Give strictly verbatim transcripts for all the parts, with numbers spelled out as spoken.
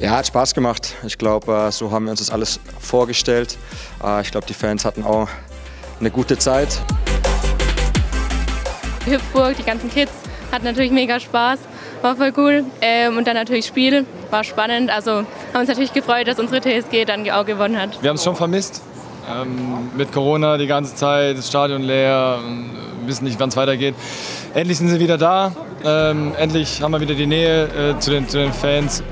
Ja, hat Spaß gemacht. Ich glaube, so haben wir uns das alles vorgestellt. Ich glaube, die Fans hatten auch eine gute Zeit. Hüpfburg, die ganzen Kids, hatten natürlich mega Spaß, war voll cool. Und dann natürlich Spiel, war spannend. Also haben uns natürlich gefreut, dass unsere T S G dann auch gewonnen hat. Wir haben es schon vermisst. Ähm, mit Corona die ganze Zeit, das Stadion leer, wissen nicht, wann es weitergeht. Endlich sind sie wieder da. Ähm, endlich haben wir wieder die Nähe äh, zu den, zu den Fans.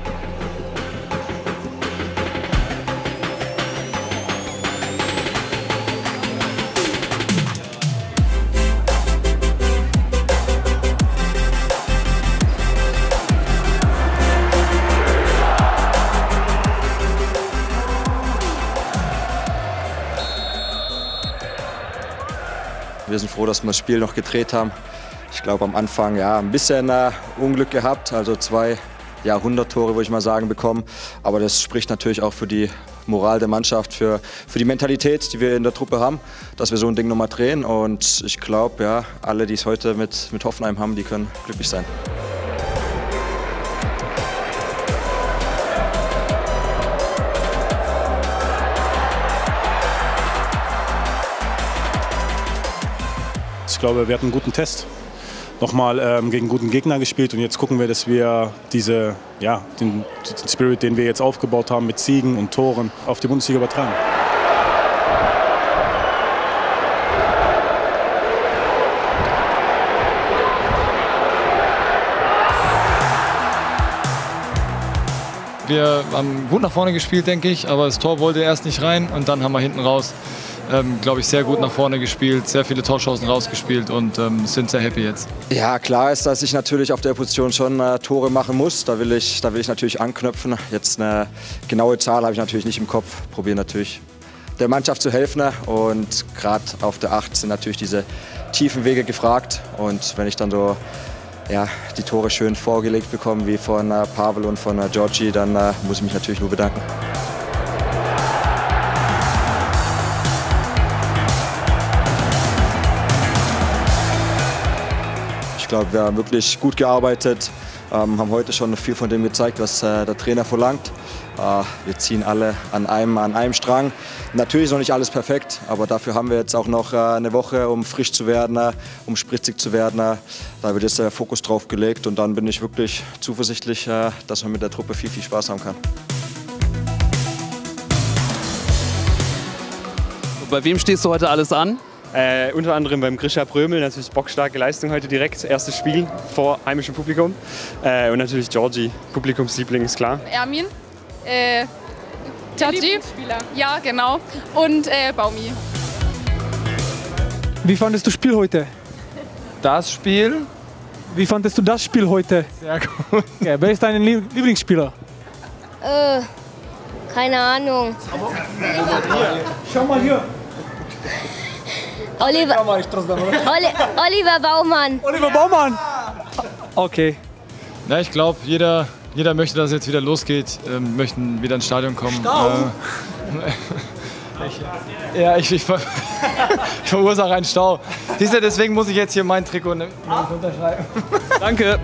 Wir sind froh, dass wir das Spiel noch gedreht haben. Ich glaube, am Anfang ja ein bisschen äh, Unglück gehabt, also zwei Jahrhunderttore, würde ich mal sagen, bekommen. Aber das spricht natürlich auch für die Moral der Mannschaft, für, für die Mentalität, die wir in der Truppe haben, dass wir so ein Ding nochmal drehen. Und ich glaube, ja, alle, die es heute mit, mit Hoffenheim haben, die können glücklich sein. Ich glaube, wir hatten einen guten Test, nochmal ähm, gegen guten Gegner gespielt und jetzt gucken wir, dass wir diese, ja, den, den Spirit, den wir jetzt aufgebaut haben mit Siegen und Toren, auf die Bundesliga übertragen. Wir haben gut nach vorne gespielt, denke ich, aber das Tor wollte erst nicht rein und dann haben wir hinten raus. Ähm, glaube ich, sehr gut nach vorne gespielt, sehr viele Torchancen rausgespielt und ähm, sind sehr happy jetzt. Ja, klar ist, dass ich natürlich auf der Position schon äh, Tore machen muss. Da will ich, da will ich natürlich anknüpfen. Jetzt eine genaue Zahl habe ich natürlich nicht im Kopf. Probiere natürlich der Mannschaft zu helfen. Und gerade auf der acht sind natürlich diese tiefen Wege gefragt. Und wenn ich dann so ja, die Tore schön vorgelegt bekomme, wie von äh, Pavel und von äh, Georgi, dann äh, muss ich mich natürlich nur bedanken. Ich glaube, wir haben wirklich gut gearbeitet, ähm, haben heute schon viel von dem gezeigt, was äh, der Trainer verlangt. Äh, wir ziehen alle an einem, an einem Strang. Natürlich ist noch nicht alles perfekt, aber dafür haben wir jetzt auch noch äh, eine Woche, um frisch zu werden, äh, um spritzig zu werden. Äh, da wird jetzt der Fokus drauf gelegt und dann bin ich wirklich zuversichtlich, äh, dass man mit der Truppe viel, viel Spaß haben kann. Bei wem stehst du heute alles an? Äh, unter anderem beim Grisha Brömel, natürlich bockstarke Leistung heute direkt, erstes Spiel vor heimischem Publikum. Äh, und natürlich Georgi, Publikumsliebling, ist klar. Ermin, äh, Taji, ja genau, und äh, Baumi. Wie fandest du das Spiel heute? Das Spiel? Wie fandest du das Spiel heute? Sehr gut. Okay, wer ist dein Lieblingsspieler? Äh, keine Ahnung. Schau mal hier. Oliver, Oliver Baumann. Oliver Baumann! Okay. Ja, ich glaube, jeder, jeder möchte, dass es jetzt wieder losgeht, ähm, möchten wieder ins Stadion kommen. Äh, ja, ich, ich, ver ich verursache einen Stau. Siehst du, deswegen muss ich jetzt hier mein Trikot unterschreiben. Danke.